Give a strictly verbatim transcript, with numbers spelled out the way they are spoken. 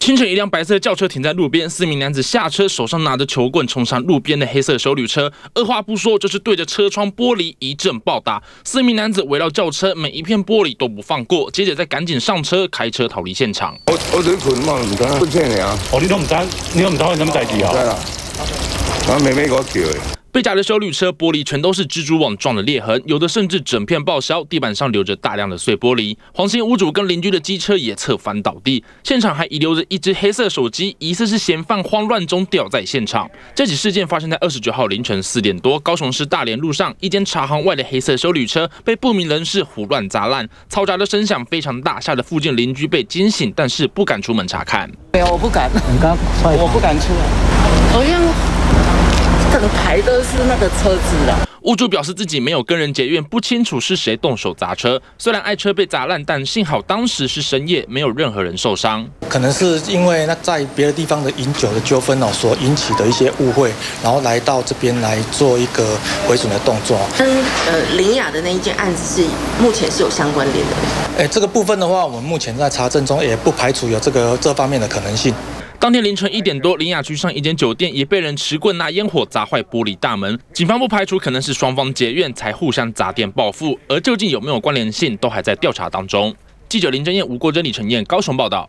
清晨，一辆白色轿车停在路边，四名男子下车，手上拿着球棍，冲上路边的黑色手旅车，二话不说就是对着车窗玻璃一阵暴打。四名男子围绕轿车，每一片玻璃都不放过，接着再赶紧上车，开车逃离现场。我我哋盤嘛唔得，搬車嚟啊！我哋都唔得，你都唔得，你諗第二啊？我妹妹嗰條。 被打的手旅车玻璃全都是蜘蛛网状的裂痕，有的甚至整片报销，地板上留着大量的碎玻璃。黄姓屋主跟邻居的机车也侧翻倒地，现场还遗留着一只黑色手机，疑似是嫌犯慌乱中掉在现场。这起事件发生在二十九号凌晨四点多，高雄市大连路上一间茶行外的黑色手旅车被不明人士胡乱砸烂，嘈杂的声响非常大，吓得附近邻居被惊醒，但是不敢出门查看。没有，我不敢，我不敢出来，好像。 整排都是那个车子啊！屋主表示自己没有跟人结怨，不清楚是谁动手砸车。虽然爱车被砸烂，但幸好当时是深夜，没有任何人受伤。可能是因为那在别的地方的饮酒的纠纷哦，所引起的一些误会，然后来到这边来做一个毁损的动作。跟呃林雅的那一件案子是目前是有相关联的。哎，这个部分的话，我们目前在查证中，也不排除有这个这方面的可能性。 当天凌晨一点多，林雅区上一间酒店也被人持棍拿烟火砸坏玻璃大门。警方不排除可能是双方结怨才互相砸店报复，而究竟有没有关联性，都还在调查当中。记者林真燕、吴国珍、李承彦，高雄报道。